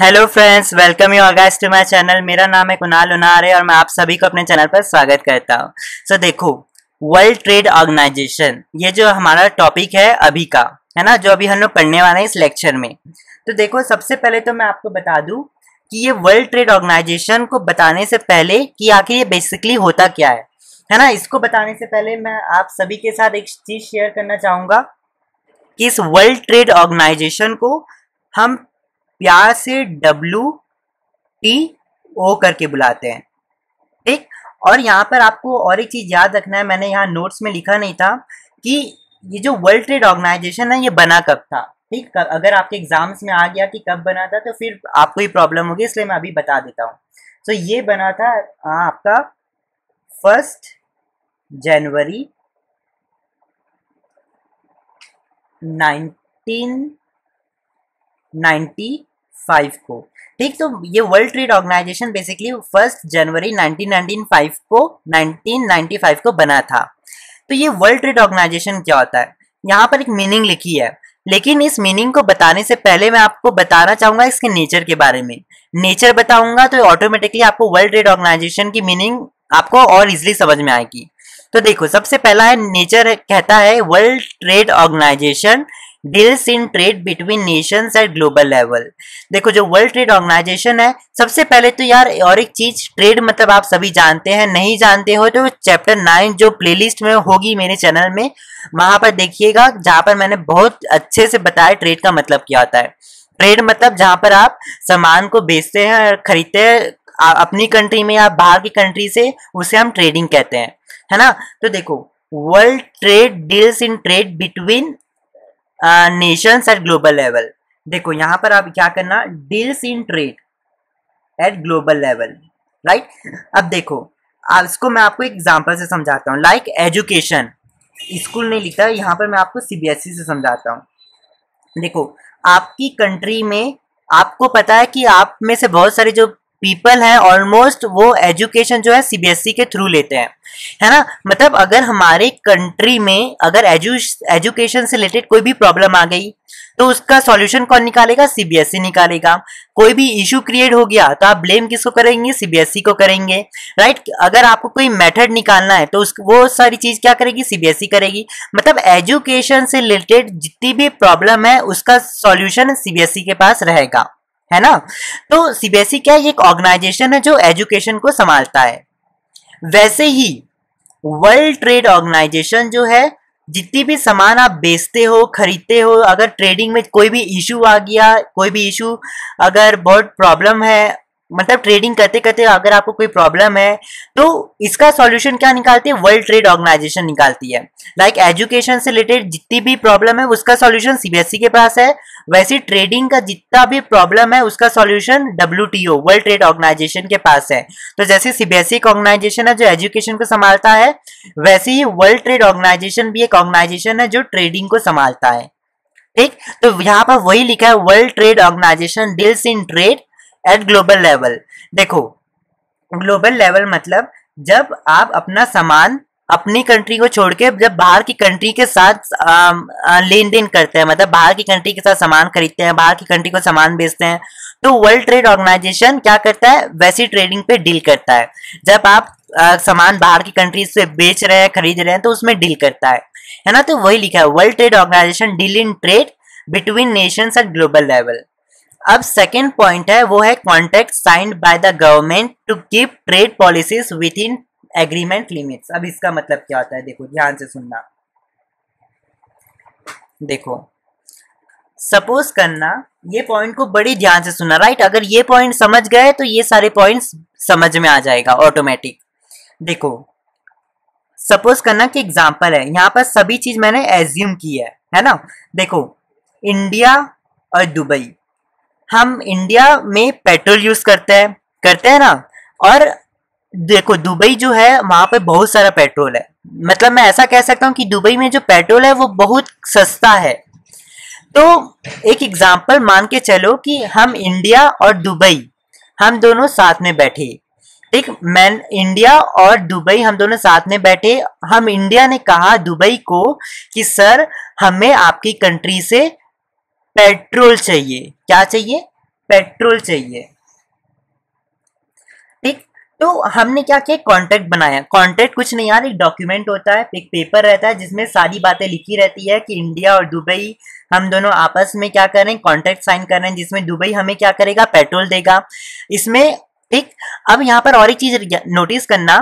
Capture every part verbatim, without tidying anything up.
Hello friends, welcome you all guys to my channel. मेरा नाम है कुणाल लुनार है और मैं आप सभी को अपने चैनल पर स्वागत करता हूँ। सो so, देखो, वर्ल्ड ट्रेड ऑर्गेनाइजेशन ये जो हमारा टॉपिक है अभी का, है ना, जो अभी हम लोग पढ़ने वाले हैं इस लेक्चर में। तो देखो, सबसे पहले तो मैं आपको बता दूं कि ये वर्ल्ड ट्रेड ऑर्गेनाइजेशन को बताने से पहले कि आखिर ये बेसिकली होता क्या है, है ना, इसको बताने से पहले मैं आप सभी के साथ एक चीज़ शेयर करना चाहूँगा कि इस वर्ल्ड ट्रेड ऑर्गेनाइजेशन को हम प्यार से डब्ल्यू टी ओ करके बुलाते हैं, ठीक। और यहाँ पर आपको और एक चीज़ याद रखना है, मैंने यहाँ नोट्स में लिखा नहीं था कि ये जो वर्ल्ड ट्रेड ऑर्गेनाइजेशन है ये बना कब था, ठीक। अगर आपके एग्जाम्स में आ गया कि कब बना था तो फिर आपको ही प्रॉब्लम होगी, इसलिए मैं अभी बता देता हूँ। तो ये बना था आपका first January nineteen ninety five को, ठीक। तो ये world trade organisation basically first January nineteen nineteen five को नाइनटीन नाइन्टी फाइव को बना था। तो ये वर्ल्ड ट्रेड ऑर्गेनाइजेशन क्या होता है, यहाँ पर एक मीनिंग लिखी है, लेकिन इस मीनिंग को बताने से पहले मैं आपको बताना चाहूँगा इसके नेचर के बारे में। नेचर बताऊँगा तो ऑटोमेटिकली आपको वर्ल्ड ट्रेड ऑर्गेनाइजेशन की मीनिंग आपको और इजिली समझ में आएगी। तो देखो, सबसे पहला है नेचर, कहता है world trade organisation deals in trade between nations at global level. देखो, जो वर्ल्ड ट्रेड ऑर्गेनाइजेशन है, सबसे पहले तो यार और एक चीज, ट्रेड मतलब आप सभी जानते हैं, नहीं जानते हो तो चैप्टर नाइन जो प्लेलिस्ट में होगी मेरे चैनल में, वहां पर देखिएगा, जहां पर मैंने बहुत अच्छे से बताया ट्रेड का मतलब क्या होता है। ट्रेड मतलब जहां पर आप सामान को बेचते हैं और खरीदते हैं अपनी कंट्री में या बाहर की कंट्री से, उसे हम ट्रेडिंग कहते हैं, है ना। तो देखो, world trade deals in trade between nations at global level. देखो, यहाँ पर आप क्या करना, deals in trade at global level, right. अब देखो, इसको मैं आपको एग्जांपल से समझाता हूँ। लाइक एजुकेशन, स्कूल नहीं लिखता यहाँ पर, मैं आपको सीबीएसई से समझाता हूँ। देखो, आपकी कंट्री में आपको पता है कि आप में से बहुत सारे जो पीपल हैं, ऑलमोस्ट वो एजुकेशन जो है सीबीएसई के थ्रू लेते हैं, है ना। मतलब अगर हमारे कंट्री में अगर एजु एजुकेशन से रिलेटेड कोई भी प्रॉब्लम आ गई तो उसका सॉल्यूशन कौन निकालेगा, सीबीएसई निकालेगा। कोई भी इशू क्रिएट हो गया तो आप ब्लेम किसको करेंगे, सीबीएसई को करेंगे, राइट। अगर आपको कोई मेथड निकालना है तो उस वो सारी चीज क्या करेगी, सीबीएसई करेगी। मतलब एजुकेशन से रिलेटेड जितनी भी प्रॉब्लम है उसका सॉल्यूशन सीबीएसई के पास रहेगा, है ना। तो सीबीएसई क्या है, एक ऑर्गेनाइजेशन है जो एजुकेशन को संभालता है। वैसे ही वर्ल्ड ट्रेड ऑर्गेनाइजेशन जो है, जितनी भी सामान आप बेचते हो, खरीदते हो, अगर ट्रेडिंग में कोई भी इशू आ गया, कोई भी इशू अगर बहुत प्रॉब्लम है, मतलब ट्रेडिंग करते करते अगर आपको कोई प्रॉब्लम है तो इसका सॉल्यूशन क्या निकालती है, वर्ल्ड ट्रेड ऑर्गेनाइजेशन निकालती है। लाइक एजुकेशन से रिलेटेड जितनी भी प्रॉब्लम है उसका सॉल्यूशन सीबीएसई के पास है, वैसे ट्रेडिंग का जितना भी प्रॉब्लम है उसका solution WTO world trade organisation के पास है। तो जैसे सीबीएसई एक ऑर्गेनाइजेशन है जो एजुकेशन को संभालता है, वैसे ही वर्ल्ड ट्रेड ऑर्गेनाइजेशन भी एक ऑर्गेनाइजेशन है जो ट्रेडिंग को संभालता है, ठीक। तो यहाँ पर वही लिखा है, world trade organisation deals in trade at global level. देखो, ग्लोबल लेवल मतलब जब आप अपना सामान अपनी कंट्री को छोड़ के जब बाहर की कंट्री के साथ लेन देन करते हैं, मतलब बाहर की कंट्री के साथ सामान खरीदते हैं, बाहर की कंट्री को सामान बेचते हैं, तो वर्ल्ड ट्रेड ऑर्गेनाइजेशन क्या करता है, वैसी ट्रेडिंग पे डील करता है। जब आप आ, सामान बाहर की कंट्री से बेच रहे हैं, खरीद रहे हैं, तो उसमें डील करता है, है ना। तो वही लिखा है, world trade organisation deal in trade between nations at global level. अब सेकेंड पॉइंट है, वो है contract signed by the government to keep trade policies within agreement limits. अब इसका मतलब क्या होता है, देखो ध्यान से सुनना। देखो, सपोज करना, ये पॉइंट को बड़ी ध्यान से सुनना, राइट। अगर ये पॉइंट समझ गए तो ये सारे पॉइंट्स समझ में आ जाएगा ऑटोमेटिक। देखो, सपोज करना कि एग्जांपल है, यहाँ पर सभी चीज मैंने एज्यूम की है, है ना। देखो, इंडिया और दुबई, हम इंडिया में पेट्रोल यूज करते हैं करते हैं ना, और देखो दुबई जो है वहाँ पे बहुत सारा पेट्रोल है। मतलब मैं ऐसा कह सकता हूँ कि दुबई में जो पेट्रोल है वो बहुत सस्ता है। तो एक एग्जांपल मान के चलो कि हम इंडिया और दुबई, हम दोनों साथ में बैठे, ठीक। मैं इंडिया और दुबई हम दोनों साथ में बैठे, हम इंडिया ने कहा दुबई को कि सर हमें आपकी कंट्री से पेट्रोल चाहिए। क्या चाहिए, पेट्रोल चाहिए। ठीक, तो हमने क्या किया, कॉन्ट्रैक्ट बनाया। कॉन्ट्रैक्ट कुछ नहीं यार, एक डॉक्यूमेंट होता है, एक पेपर रहता है जिसमें सारी बातें लिखी रहती है कि इंडिया और दुबई हम दोनों आपस में क्या कर रहे हैं, कॉन्ट्रैक्ट साइन कर रहे हैं, जिसमें दुबई हमें क्या करेगा, पेट्रोल देगा इसमें। ठीक, अब यहाँ पर और एक चीज नोटिस करना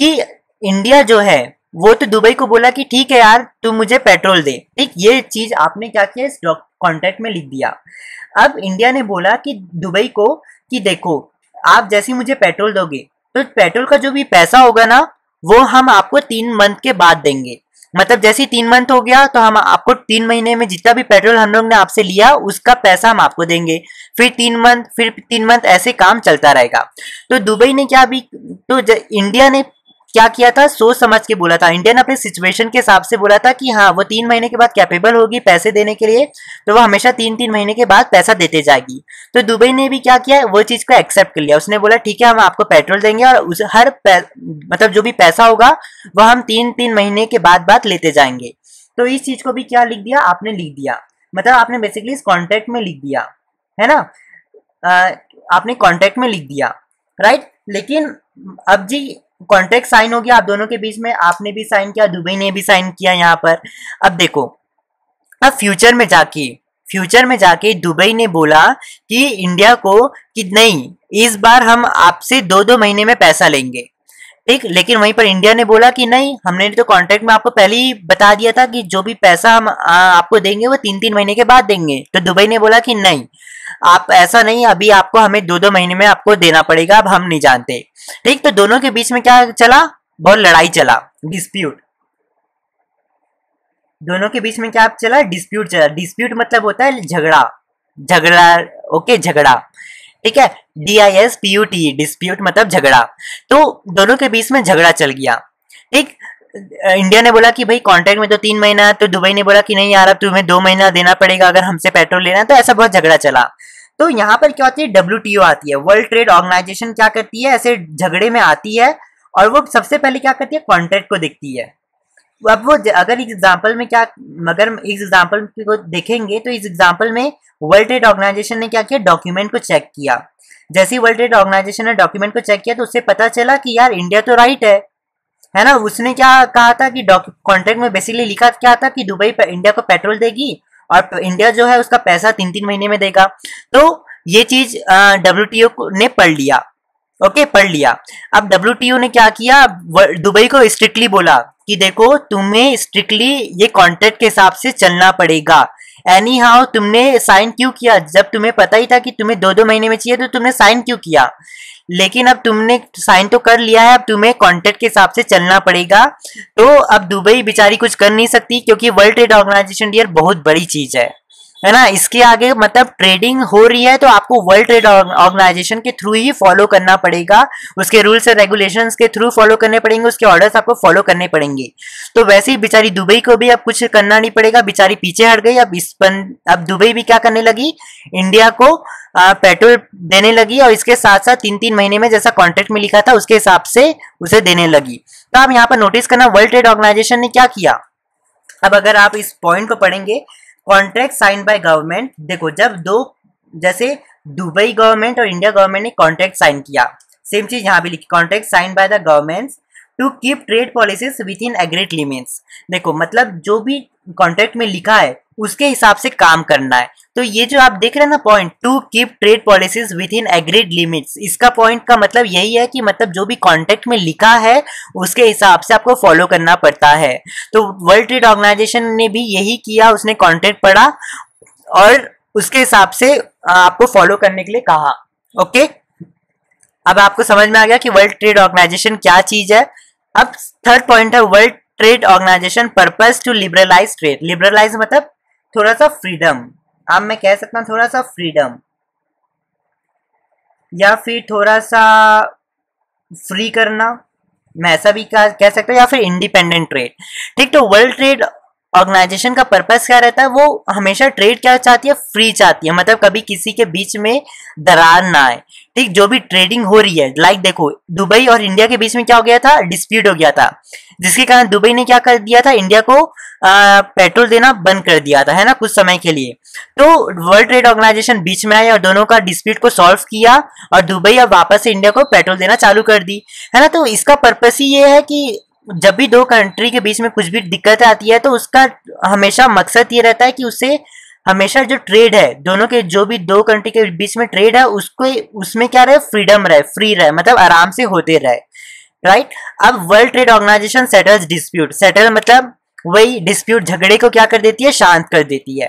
कि इंडिया जो है वो तो दुबई को बोला कि ठीक है यार तुम मुझे पेट्रोल दे। ठीक, ये चीज आपने क्या किया, इस कॉन्ट्रैक्ट में लिख दिया। अब इंडिया ने बोला कि दुबई को कि देखो आप जैसे मुझे पेट्रोल दोगे तो पेट्रोल का जो भी पैसा होगा ना वो हम आपको तीन मंथ के बाद देंगे। मतलब जैसे तीन मंथ हो गया तो हम आपको तीन महीने में जितना भी पेट्रोल हम लोग ने आपसे लिया उसका पैसा हम आपको देंगे, फिर तीन मंथ फिर तीन मंथ ऐसे काम चलता रहेगा। तो दुबई ने क्या भी तो इंडिया ने क्या किया था, सोच समझ के बोला था। इंडिया ने अपने सिचुएशन के हिसाब से बोला था कि हाँ वो तीन महीने के बाद कैपेबल होगी पैसे देने के लिए, तो वो हमेशा तीन तीन महीने के बाद पैसा देते जाएगी। तो दुबई ने भी क्या किया, वो चीज़ को एक्सेप्ट कर लिया। उसने बोला ठीक है हम आपको पेट्रोल देंगे और उस हर मतलब जो भी पैसा होगा वह हम तीन तीन महीने के बाद बाद लेते जाएंगे। तो इस चीज़ को भी क्या लिख दिया, आपने लिख दिया, मतलब आपने बेसिकली इस कॉन्ट्रैक्ट में लिख दिया है ना, आ, आपने कॉन्ट्रैक्ट में लिख दिया, राइट। लेकिन अब जी कॉन्ट्रैक्ट साइन हो गया आप दोनों के बीच में, आपने भी साइन किया, दुबई ने भी साइन किया। यहाँ पर अब देखो, अब फ्यूचर में जाके फ्यूचर में जाके दुबई ने बोला कि इंडिया को कि नहीं इस बार हम आपसे दो दो महीने में पैसा लेंगे। ठीक, लेकिन वहीं पर इंडिया ने बोला कि नहीं हमने तो कॉन्ट्रैक्ट में आपको पहले ही बता दिया था कि जो भी पैसा हम आ, आपको देंगे वो तीन तीन महीने के बाद देंगे। तो दुबई ने बोला कि नहीं आप ऐसा नहीं, अभी आपको हमें दो दो महीने में आपको देना पड़ेगा, अब हम नहीं जानते। ठीक, तो दोनों के बीच में क्या चला, बहुत लड़ाई चला, डिस्प्यूट। दोनों के बीच में क्या चला, डिस्प्यूट चला। डिस्प्यूट मतलब होता है झगड़ा, झगड़ा, ओके, झगड़ा, ठीक है, D I S P U T, dispute मतलब झगड़ा। तो दोनों के बीच में झगड़ा चल गया। ठीक, इंडिया ने बोला कि भाई कॉन्ट्रैक्ट में तो तीन महीना है, तो दुबई ने बोला कि नहीं यार अब तुम्हें दो महीना देना पड़ेगा अगर हमसे पेट्रोल लेना है। तो ऐसा बहुत झगड़ा चला। तो यहाँ पर क्या होती है, डब्ल्यू टी ओ आती है, वर्ल्ड ट्रेड ऑर्गेनाइजेशन, क्या करती है, ऐसे झगड़े में आती है और वो सबसे पहले क्या करती है, कॉन्ट्रैक्ट को देखती है। अब वो अगर एग्जाम्पल में क्या अगर इस एग्जाम्पल को देखेंगे तो इस एग्जाम्पल में वर्ल्ड ट्रेड ऑर्गेनाइजेशन ने क्या किया, डॉक्यूमेंट को चेक किया। जैसे वर्ल्ड ट्रेड ऑर्गेनाइजेशन ने डॉक्यूमेंट को चेक किया तो उससे पता चला कि यार इंडिया तो राइट है है ना। उसने क्या कहा था कि कॉन्ट्रैक्ट में बेसिकली लिखा क्या था कि दुबई इंडिया को पेट्रोल देगी और इंडिया जो है उसका पैसा तीन तीन महीने में देगा। तो ये चीज डब्ल्यू टी ओ ने पढ़ लिया, ओके, पढ़ लिया। अब डब्ल्यू टी ओ ने क्या किया, दुबई को स्ट्रिक्टली बोला कि देखो तुम्हें स्ट्रिक्टली ये कॉन्ट्रैक्ट के हिसाब से चलना पड़ेगा। एनी हाउ तुमने साइन क्यों किया, जब तुम्हें पता ही था कि तुम्हें दो दो महीने में चाहिए तो तुमने साइन क्यों किया। लेकिन अब तुमने साइन तो कर लिया है, अब तुम्हें कॉन्ट्रैक्ट के हिसाब से चलना पड़ेगा। तो अब दुबई बेचारी कुछ कर नहीं सकती क्योंकि वर्ल्ड ट्रेड ऑर्गेनाइजेशन डियर बहुत बड़ी चीज है है ना। इसके आगे मतलब ट्रेडिंग हो रही है तो आपको वर्ल्ड ट्रेड ऑर्गेनाइजेशन के थ्रू ही फॉलो करना पड़ेगा, उसके रूल्स एंड रेगुलेशंस के थ्रू फॉलो करने पड़ेंगे, उसके ऑर्डर्स आपको फॉलो करने पड़ेंगे। तो वैसे ही बेचारी दुबई को भी अब कुछ करना नहीं पड़ेगा, बेचारी पीछे हट गई। अब इस अब दुबई भी क्या करने लगी, इंडिया को पेट्रोल देने लगी और इसके साथ साथ तीन तीन महीने में जैसा कॉन्ट्रैक्ट में लिखा था उसके हिसाब से उसे देने लगी। तो आप यहाँ पर नोटिस करना वर्ल्ड ट्रेड ऑर्गेनाइजेशन ने क्या किया। अब अगर आप इस पॉइंट को पढ़ेंगे, कॉन्ट्रैक्ट साइन बाय गवर्नमेंट, देखो जब दो जैसे दुबई गवर्नमेंट और इंडिया गवर्नमेंट ने कॉन्ट्रैक्ट साइन किया, सेम चीज यहाँ भी लिखी, contract sign by the governments to keep trade policies within agreed limits. देखो मतलब जो भी कॉन्ट्रैक्ट में लिखा है उसके हिसाब से काम करना है। तो ये जो आप देख रहे हैं ना point, to keep trade policies within agreed limits, इसका पॉइंट का मतलब यही है कि मतलब जो भी कॉन्ट्रैक्ट में लिखा है उसके हिसाब से आपको फॉलो करना पड़ता है। तो वर्ल्ड ट्रेड ऑर्गेनाइजेशन ने भी यही किया, उसने कॉन्ट्रैक्ट पढ़ा और उसके हिसाब से आपको फॉलो करने के लिए कहा। ओके, अब आपको समझ में आ गया कि वर्ल्ड ट्रेड ऑर्गेनाइजेशन क्या चीज है। अब थर्ड पॉइंट है world trade organisation purpose to liberalise trade. Liberalise मतलब थोड़ा सा फ्रीडम, अब मैं कह सकता हूँ थोड़ा सा फ्रीडम या फिर थोड़ा सा फ्री करना, मैं ऐसा भी कह सकता हूँ, या फिर इंडिपेंडेंट ट्रेड। ठीक, तो वर्ल्ड ट्रेड ऑर्गेनाइजेशन का पर्पस क्या रहता है, वो हमेशा ट्रेड क्या चाहती है, फ्री चाहती है, मतलब कभी किसी के बीच में दरार ना आए। ठीक, जो भी ट्रेडिंग हो रही है, लाइक देखो दुबई और इंडिया के बीच में क्या हो गया था, डिस्प्यूट हो गया था, जिसके कारण दुबई ने क्या कर दिया था, इंडिया को आ, पेट्रोल देना बंद कर दिया था, है ना, कुछ समय के लिए। तो वर्ल्ड ट्रेड ऑर्गेनाइजेशन बीच में आई और दोनों का डिस्प्यूट को सॉल्व किया और दुबई अब वापस से इंडिया को पेट्रोल देना चालू कर दी, है ना। तो इसका पर्पस ही ये है कि जब भी दो कंट्री के बीच में कुछ भी दिक्कत आती है तो उसका हमेशा मकसद ये रहता है कि उससे हमेशा जो ट्रेड है, दोनों के जो भी दो कंट्री के बीच में ट्रेड है, उसको उसमें क्या रहे, फ्रीडम रहे, फ्री रहे, मतलब आराम से होते रहे, राइट। अब world trade organisation settles dispute, settle मतलब वही डिस्प्यूट, झगड़े को क्या कर देती है, शांत कर देती है।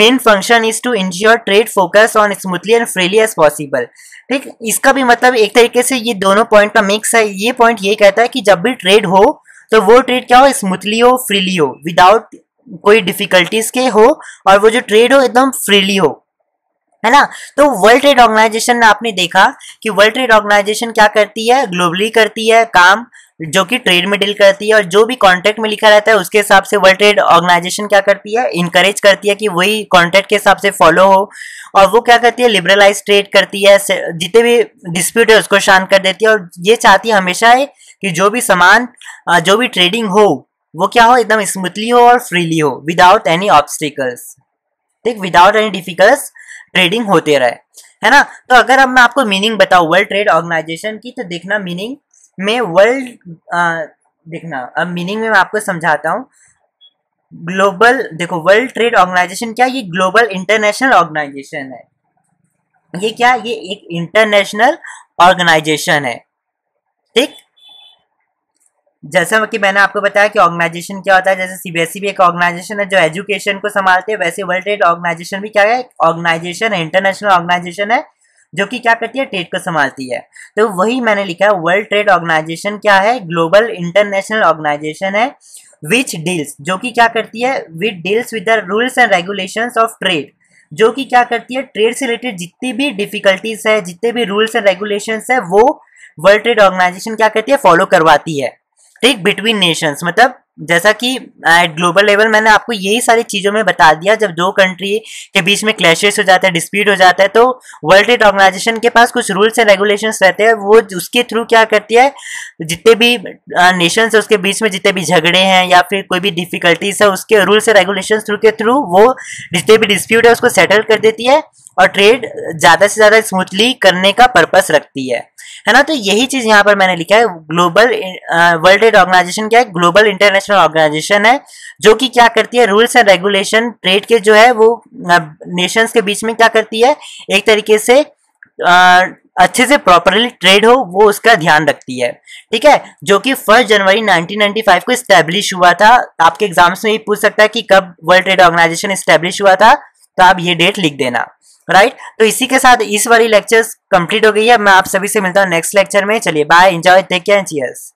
Main function is to ensure trade focus on smoothly and freely as possible. ठीक, इसका भी मतलब एक तरीके से ये दोनों पॉइंट का मिक्स है। ये पॉइंट ये कहता है कि जब भी ट्रेड हो तो वो ट्रेड क्या हो, स्मूथली हो, फ्रीली हो, विदाउट कोई डिफिकल्टीज के हो, और वो जो ट्रेड हो एकदम फ्रीली हो, है ना। तो वर्ल्ड ट्रेड ऑर्गेनाइजेशन में आपने देखा कि वर्ल्ड ट्रेड ऑर्गेनाइजेशन क्या करती है, ग्लोबली करती है काम, जो कि ट्रेड में डील करती है, और जो भी कॉन्ट्रैक्ट में लिखा रहता है उसके हिसाब से वर्ल्ड ट्रेड ऑर्गेनाइजेशन क्या करती है, इनकरेज करती है कि वही कॉन्ट्रैक्ट के हिसाब से फॉलो हो, और वो क्या करती है, लिबरलाइज ट्रेड करती है, जितने भी डिस्प्यूट है उसको शांत कर देती है, और ये चाहती है हमेशा है कि जो भी सामान, जो भी ट्रेडिंग हो, वो क्या हो, एकदम स्मूथली हो और फ्रीली हो, विदाउट एनी ऑब्स्टिकल्स। ठीक, विदाउट एनी डिफिकल्ट्स ट्रेडिंग होते रहे, है ना। तो अगर अब मैं आपको मीनिंग बताऊँ वर्ल्ड ट्रेड ऑर्गेनाइजेशन की, तो देखना मीनिंग में वर्ल्ड, देखना अब मीनिंग में मैं आपको समझाता हूँ। ग्लोबल, देखो वर्ल्ड ट्रेड ऑर्गेनाइजेशन क्या, ये ग्लोबल इंटरनेशनल ऑर्गेनाइजेशन है। ये क्या, ये एक इंटरनेशनल ऑर्गेनाइजेशन है। ठीक, जैसा कि मैंने आपको बताया कि ऑर्गेनाइजेशन क्या होता है, जैसे सीबीएसई भी एक ऑर्गेनाइजेशन है जो एजुकेशन को संभालते हैं, वैसे वर्ल्ड ट्रेड ऑर्गेनाइजेशन भी क्या है, ऑर्गेनाइजेशन है, इंटरनेशनल ऑर्गेनाइजेशन है, जो कि क्या करती है, ट्रेड को संभालती है। तो वही मैंने लिखा है, वर्ल्ड ट्रेड ऑर्गेनाइजेशन क्या है, ग्लोबल इंटरनेशनल ऑर्गेनाइजेशन है, विच डील्स, जो कि क्या करती है, which deals with the rules and regulations of trade, जो कि क्या करती है, ट्रेड से रिलेटेड जितनी भी डिफिकल्टीज है, जितने भी रूल्स एंड रेगुलेशंस है, वो वर्ल्ड ट्रेड ऑर्गेनाइजेशन क्या करती है, फॉलो करवाती है। ठीक, बिटवीन नेशंस, मतलब जैसा कि ग्लोबल लेवल मैंने आपको यही सारी चीज़ों में बता दिया, जब दो कंट्री के बीच में क्लैशेस हो जाता है, डिस्प्यूट हो जाता है, तो वर्ल्ड ट्रेड ऑर्गेनाइजेशन के पास कुछ रूल्स एंड रेगुलेशंस रहते हैं, वो उसके थ्रू क्या करती है, जितने भी नेशंस है उसके बीच में जितने भी झगड़े हैं या फिर कोई भी डिफिकल्टीज है, उसके रूल्स एंड रेगुलेशन थ्रू के थ्रू वो जितने भी डिस्प्यूट है उसको सेटल कर देती है और ट्रेड ज़्यादा से ज़्यादा स्मूथली करने का पर्पस रखती है, है ना। तो यही चीज़ यहाँ पर मैंने लिखा है, ग्लोबल वर्ल्ड ट्रेड ऑर्गेनाइजेशन क्या है, ग्लोबल इंटरनेशनल ऑर्गेनाइजेशन है, जो कि क्या करती है, रूल्स एंड रेगुलेशन ट्रेड के जो है वो नेशंस के बीच में क्या करती है, एक तरीके से आ, अच्छे से प्रॉपरली ट्रेड हो, वो उसका ध्यान रखती है। ठीक है, जो कि first January nineteen ninety five को इस्टेब्लिश हुआ था। आपके एग्जाम्स में ये पूछ सकता है कि कब वर्ल्ड ट्रेड ऑर्गेनाइजेशन इस्टेब्लिश हुआ था, तो आप ये डेट लिख देना, राइट right? तो इसी के साथ इस वाली लेक्चर्स कंप्लीट हो गई है। मैं आप सभी से मिलता हूँ नेक्स्ट लेक्चर में। चलिए, bye, enjoy, take care, cheers.